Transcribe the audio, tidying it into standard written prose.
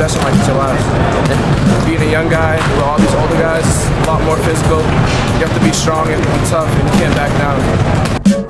possession might get your lives. And being a young guy with all these older guys, it's a lot more physical. You have to be strong and tough, and you can't back down.